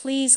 Please